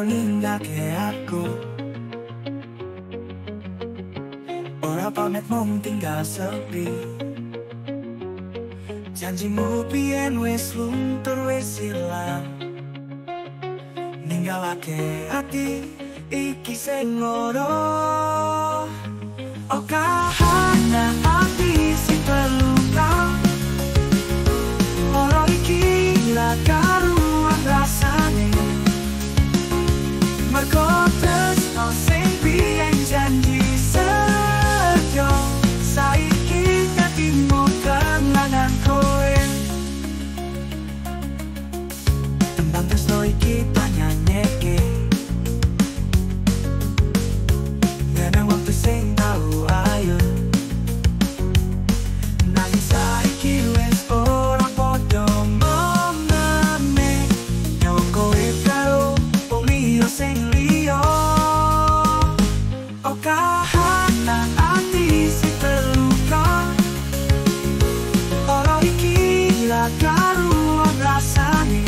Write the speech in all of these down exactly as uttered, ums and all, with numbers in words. lo linda que ako. Ora pamit mong tinggal sepi. Janjimu pian wes luntur wes hilang. Ninggalake ati iki sing loro. O kahana ati si peluka. Ora iki la karuan rasane. Merkotes no sing pian janji sejo. Saiki katimu tenangan koe. Tembang tresno iki tanyanyeke. Nenang waktu sing tau ayo. Nangis saiki wes ora podo menane. Nyawang koe karo wong liya sing liya. O kahana ati sing terluka. Ora iki la karuan rasane.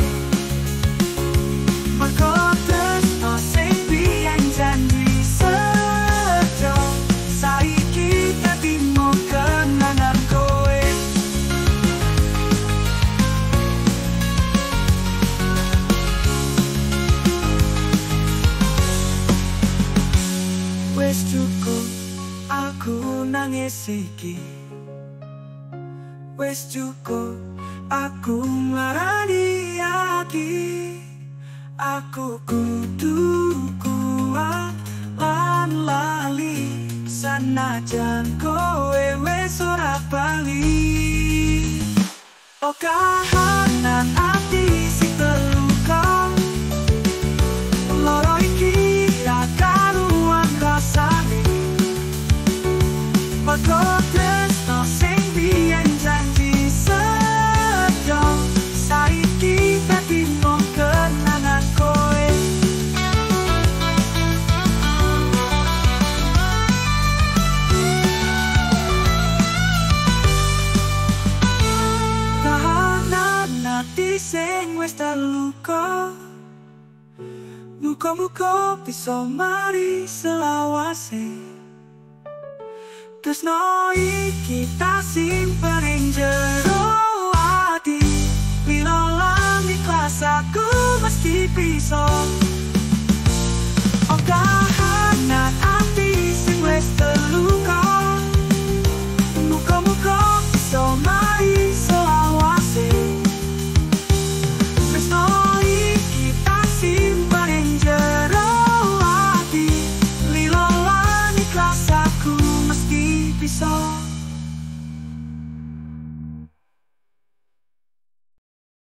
Cukup aku nangis iki. Wes cukup aku ngarani iki. Aku kudu kuat lan lali. Sanajan kowe wes ora bali. O kahana ati si terluka. Loro iki ra karuan rasane. Merkotes no sing biyen janji sedo. Saiki dadimu kenangan koe. Tahanan ati sing wes terluka. Muka-muka bisa mari selawase. Tresno iki tak simpen ing jero ati. Bila lan ikhlas aku mesti bisa. O kahana ati sing wes terluka. Muka-muka bisa mari selawase. Tresno iki tak simpen. Jero ati, lilo lan ikhlas aku mesti pisah.